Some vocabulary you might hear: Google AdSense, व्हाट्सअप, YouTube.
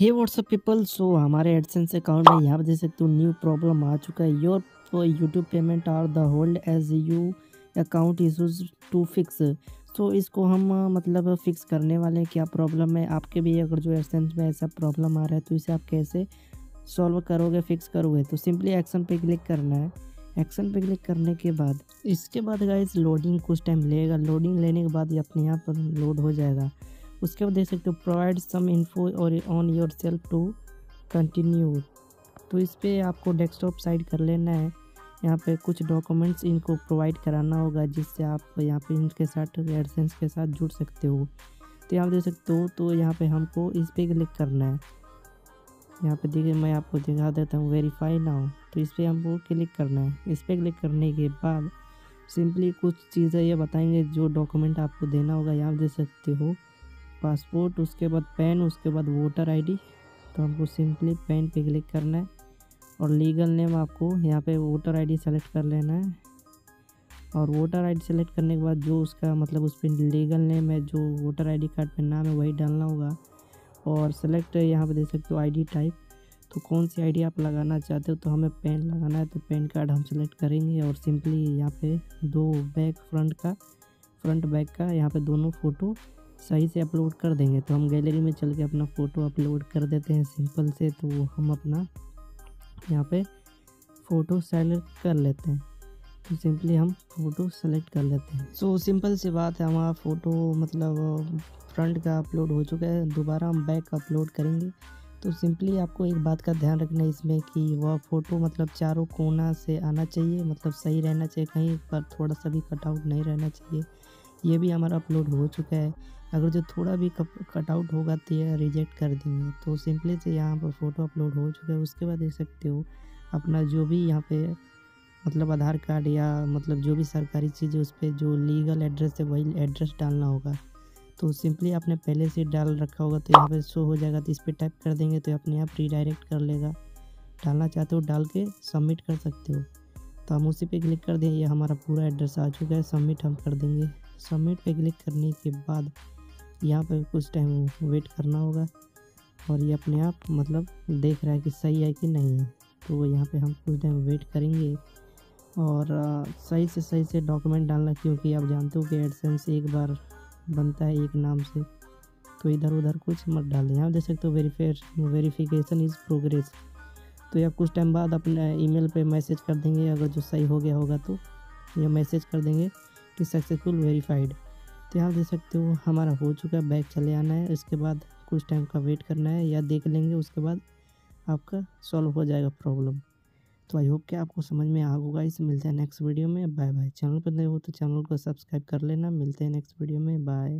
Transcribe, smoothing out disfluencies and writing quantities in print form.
हे व्हाट्सअप people, सो हमारे AdSense account में यहाँ पर देख सकते हो न्यू प्रॉब्लम आ चुका है। Your YouTube payment are the hold as you account issues to fix. तो इसको हम मतलब फ़िक्स करने वाले हैं। क्या प्रॉब्लम है आपके भी? अगर जो एडसेंस में ऐसा प्रॉब्लम आ रहा है तो इसे आप कैसे सॉल्व करोगे, फिक्स करोगे? तो सिंपली एक्शन पे क्लिक करना है। एक्शन पे क्लिक करने के बाद इसके बाद गाइस लोडिंग कुछ टाइम लेगा। लोडिंग लेने के बाद ये अपने यहाँ पर लोड हो जाएगा। उसके बाद देख सकते हो प्रोवाइड सम इन्फो और on yourself to continue. तो इस पर आपको डेस्कटॉप साइड कर लेना है। यहाँ पे कुछ डॉक्यूमेंट्स इनको प्रोवाइड कराना होगा जिससे आप यहाँ पे इनके साथ एडसेंस के साथ जुड़ सकते हो। तो यहाँ पे देख सकते हो, तो यहाँ पे हमको इस पर क्लिक करना है। यहाँ पे देखिए मैं आपको दिखा देता हूँ वेरीफाई नाउ। तो इस पर हमको क्लिक करना है। इस पर क्लिक करने के बाद सिंपली कुछ चीज़ें ये बताएंगे जो डॉक्यूमेंट आपको देना होगा। यहाँ दे सकते हो पासपोर्ट, उसके बाद पैन, उसके बाद वोटर आई डी। तो हमको सिंपली पैन पर क्लिक करना है और लीगल नेम आपको यहाँ पे वोटर आईडी सेलेक्ट कर लेना है। और वोटर आईडी सेलेक्ट करने के बाद जो उसका मतलब उस पर लीगल नेम है, जो वोटर आईडी कार्ड पे नाम है वही डालना होगा। और सेलेक्ट यहाँ पे देख सकते हो आईडी टाइप, तो कौन सी आईडी आप लगाना चाहते हो। तो हमें पैन लगाना है तो पैन कार्ड हम सेलेक्ट करेंगे। और सिंपली यहाँ पे दो बैक फ्रंट बैक का यहाँ पर दोनों फ़ोटो सही से अपलोड कर देंगे। तो हम गैलरी में चल के अपना फ़ोटो अपलोड कर देते हैं सिंपल से। तो हम अपना यहाँ पे फ़ोटो सेलेक्ट कर लेते हैं। तो सिंपली हम फ़ोटो सेलेक्ट कर लेते हैं। सो सिंपल सी बात है, हमारा फ़ोटो मतलब फ्रंट का अपलोड हो चुका है। दोबारा हम बैक का अपलोड करेंगे। तो सिंपली आपको एक बात का ध्यान रखना है इसमें कि वह फ़ोटो मतलब चारों कोना से आना चाहिए, मतलब सही रहना चाहिए, कहीं पर थोड़ा सा भी कटआउट नहीं रहना चाहिए। ये भी हमारा अपलोड हो चुका है। अगर जो थोड़ा भी कटआउट होगा तो ये रिजेक्ट कर देंगे। तो सिंपली से यहाँ पर फ़ोटो अपलोड हो चुका है। उसके बाद देख सकते हो अपना जो भी यहाँ पे मतलब आधार कार्ड या मतलब जो भी सरकारी चीज़ है उस पर जो लीगल एड्रेस है वही एड्रेस डालना होगा। तो सिंपली आपने पहले से डाल रखा होगा तो यहाँ पे शो हो जाएगा। तो इस पर टाइप कर देंगे तो अपने आप रीडायरेक्ट कर लेगा। डालना चाहते हो डाल के सबमिट कर सकते हो। तो हम उसी पर क्लिक कर दें। ये हमारा पूरा एड्रेस आ चुका है। सबमिट हम कर देंगे। सबमिट पर क्लिक करने के बाद यहाँ पर कुछ टाइम वेट करना होगा और ये अपने आप मतलब देख रहा है कि सही है कि नहीं है। तो यहाँ पे हम कुछ टाइम वेट करेंगे और सही से डॉक्यूमेंट डालना, क्योंकि आप जानते हो कि एडसेंस एक बार बनता है एक नाम से, तो इधर उधर कुछ मत डालें। यहाँ देख सकते हो वेरीफिकेशन इज़ प्रोग्रेस। तो ये कुछ टाइम बाद अपने ईमेल पे मैसेज कर देंगे। अगर जो सही हो गया होगा तो ये मैसेज कर देंगे कि सक्सेसफुल वेरीफाइड। तो यहाँ देख सकते हो हमारा हो चुका है। बैक चले आना है। इसके बाद कुछ टाइम का वेट करना है या देख लेंगे। उसके बाद आपका सॉल्व हो जाएगा प्रॉब्लम। तो आई होप कि आपको समझ में आ होगा। इससे मिलते हैं नेक्स्ट वीडियो में। Bye bye. चैनल पर नए हो तो चैनल को सब्सक्राइब कर लेना। मिलते हैं नेक्स्ट वीडियो में। बाय।